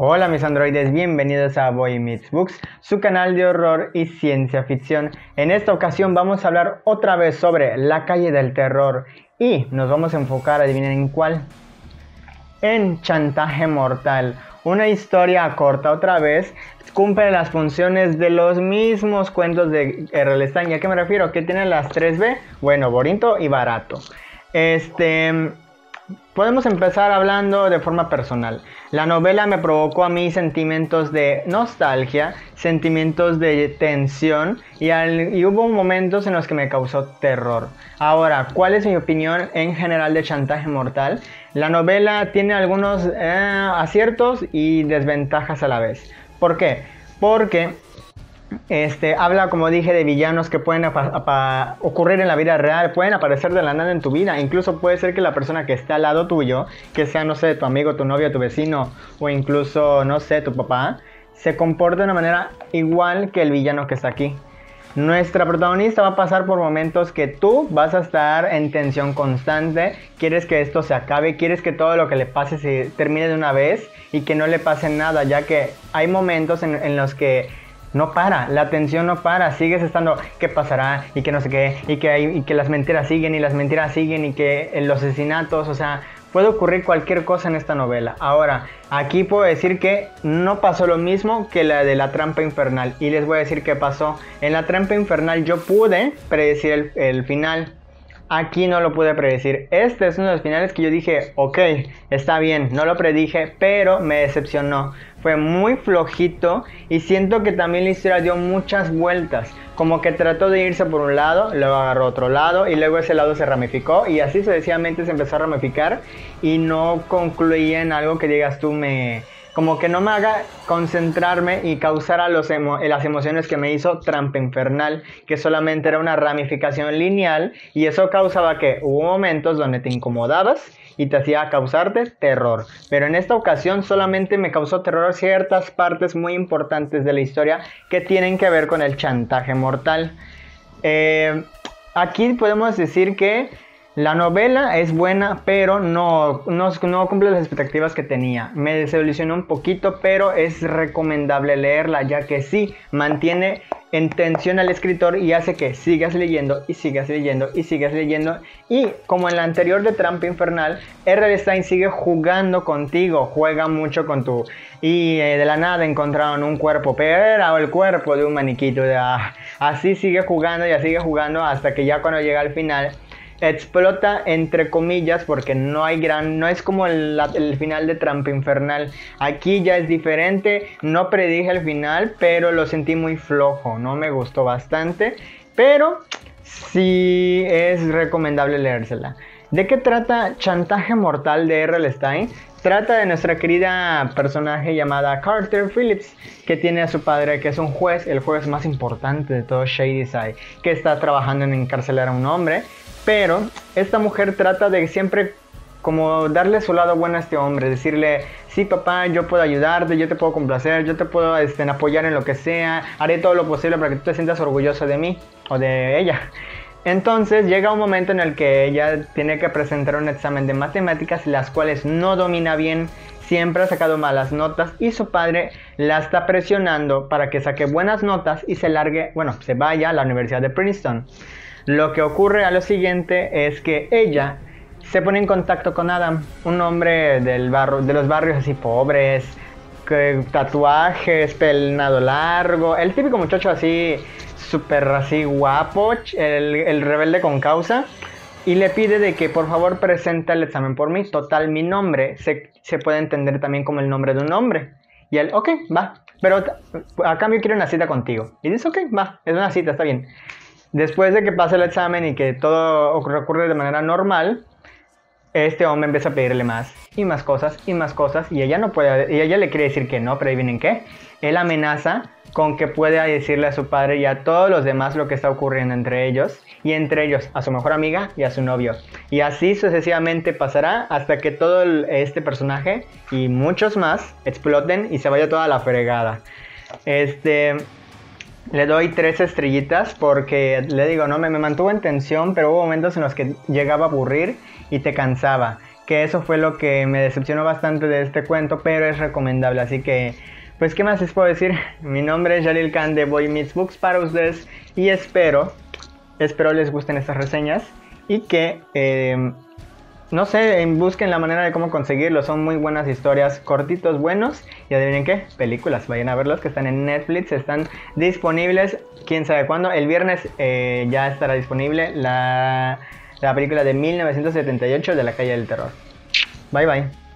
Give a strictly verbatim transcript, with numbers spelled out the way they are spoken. Hola mis androides, bienvenidos a Boy Meets Books, su canal de horror y ciencia ficción. En esta ocasión vamos a hablar otra vez sobre La Calle del Terror y nos vamos a enfocar, adivinen en cuál, en Chantaje Mortal. Una historia corta otra vez, cumple las funciones de los mismos cuentos de R L. Stine. ¿A qué me refiero? ¿Qué tienen las tres B? Bueno, bonito y barato. Este... Podemos empezar hablando de forma personal. La novela me provocó a mí sentimientos de nostalgia, sentimientos de tensión y, al, y hubo momentos en los que me causó terror. Ahora, ¿cuál es mi opinión en general de Chantaje Mortal? La novela tiene algunos eh, aciertos y desventajas a la vez. ¿Por qué? Porque Este, habla, como dije, de villanos que pueden ocurrir en la vida real, pueden aparecer de la nada en tu vida. Incluso puede ser que la persona que está al lado tuyo, que sea, no sé, tu amigo, tu novio, tu vecino o incluso, no sé, tu papá, se comporte de una manera igual que el villano que está aquí. Nuestra protagonista va a pasar por momentos que tú vas a estar en tensión constante, quieres que esto se acabe, quieres que todo lo que le pase se termine de una vez y que no le pase nada, ya que hay momentos en, en los que no para, la tensión no para, sigues estando qué pasará y que no sé qué y que, hay, y que las mentiras siguen y las mentiras siguen y que los asesinatos, o sea, puede ocurrir cualquier cosa en esta novela. Ahora, aquí puedo decir que no pasó lo mismo que la de La Trampa Infernal y les voy a decir qué pasó. En La Trampa Infernal yo pude predecir el, el final, aquí no lo pude predecir. Este es uno de los finales que yo dije, ok, está bien, no lo predije, pero me decepcionó. Fue muy flojito y siento que también la historia dio muchas vueltas. Como que trató de irse por un lado, luego agarró otro lado y luego ese lado se ramificó. Y así sucesivamente se empezó a ramificar y no concluía en algo que digas tú me... Como que no me haga concentrarme y causara los emo las emociones que me hizo Trampa Infernal, que solamente era una ramificación lineal y eso causaba que hubo momentos donde te incomodabas y te hacía causarte terror. Pero en esta ocasión solamente me causó terror ciertas partes muy importantes de la historia que tienen que ver con el chantaje mortal. Eh, aquí podemos decir que la novela es buena, pero no, no, no cumple las expectativas que tenía. Me desilusionó un poquito, pero es recomendable leerla, ya que sí, mantiene en tensión al escritor y hace que sigas leyendo, y sigas leyendo, y sigas leyendo. Y como en la anterior de Trampa Infernal, R L. Stine sigue jugando contigo, juega mucho con tu... Y eh, de la nada encontraron un cuerpo, pero era el cuerpo de un maniquito. De, ah, así sigue jugando, y sigue jugando, hasta que ya cuando llega al final... Explota entre comillas porque no hay gran, no es como el, el final de Trampa Infernal. Aquí ya es diferente, no predije el final, pero lo sentí muy flojo, no me gustó bastante, pero sí es recomendable leérsela. ¿De qué trata Chantaje Mortal de R L. Stine? Trata de nuestra querida personaje llamada Carter Phillips, que tiene a su padre, que es un juez, el juez más importante de todo Shadyside, que está trabajando en encarcelar a un hombre. Pero esta mujer trata de siempre como darle su lado bueno a este hombre, decirle, sí papá, yo puedo ayudarte, yo te puedo complacer, yo te puedo este, apoyar en lo que sea, haré todo lo posible para que tú te sientas orgulloso de mí o de ella. Entonces llega un momento en el que ella tiene que presentar un examen de matemáticas, las cuales no domina bien, siempre ha sacado malas notas y su padre la está presionando para que saque buenas notas y se largue, bueno, se vaya a la Universidad de Princeton. Lo que ocurre a lo siguiente es que ella se pone en contacto con Adam, un hombre del barrio, de los barrios así pobres, que, tatuajes, peinado largo, el típico muchacho así, súper así guapo, el, el rebelde con causa, y le pide de que por favor presenta el examen por mí. Total, mi nombre se, se puede entender también como el nombre de un hombre. Y él, ok, va, pero a cambio quiero una cita contigo. Y dice, ok, va, es una cita, está bien. Después de que pase el examen y que todo ocurre de manera normal, este hombre empieza a pedirle más y más cosas y más cosas y ella no puede, y ella le quiere decir que no, pero adivinen qué. Él amenaza con que puede decirle a su padre y a todos los demás lo que está ocurriendo entre ellos y entre ellos a su mejor amiga y a su novio. Y así sucesivamente pasará hasta que todo este personaje y muchos más exploten y se vaya toda la fregada. Este... Le doy tres estrellitas porque, le digo, no me, me mantuvo en tensión, pero hubo momentos en los que llegaba a aburrir y te cansaba. que eso fue lo que me decepcionó bastante de este cuento, pero es recomendable, así que pues qué más les puedo decir. Mi nombre es Yaril Khan de Boy Meets Books para ustedes y espero, espero les gusten estas reseñas y que eh, no sé, busquen la manera de cómo conseguirlo. Son muy buenas historias, cortitos, buenos. Y adivinen qué, películas. Vayan a verlos, que están en Netflix. Están disponibles, quién sabe cuándo. El viernes eh, ya estará disponible la, la película de mil novecientos setenta y ocho de La Calle del Terror. Bye, bye.